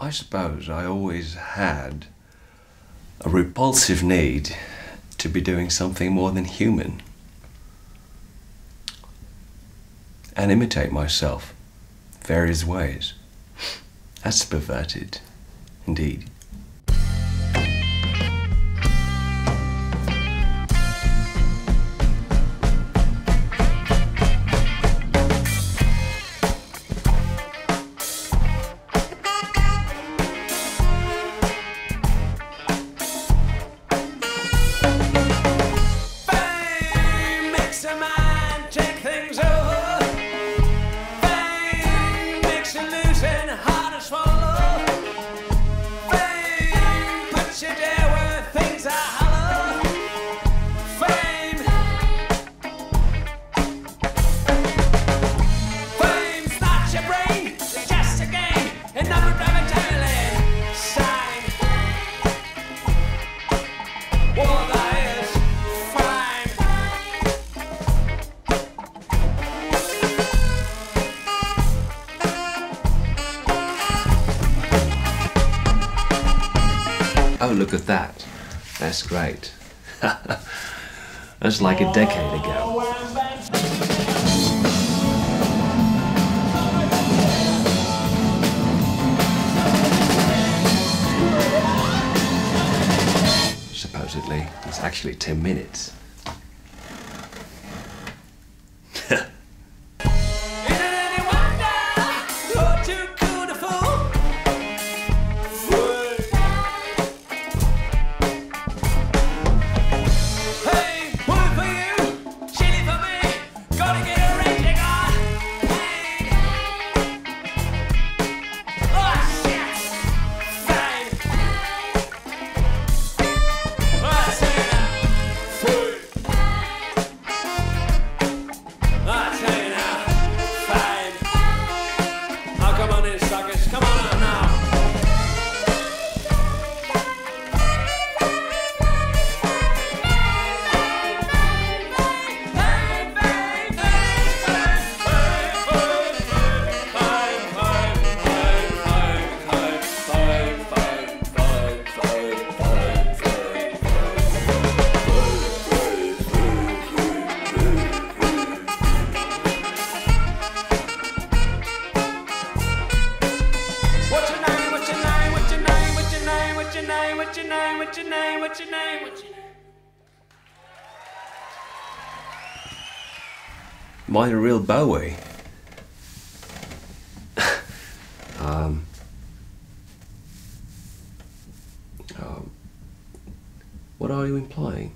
I suppose I always had a repulsive need to be doing something more than human and imitate myself various ways. That's perverted, indeed. Oh, look at that. That's great. That's like a decade ago. Supposedly, it's actually 10 minutes. Am I a real Bowie? What are you implying?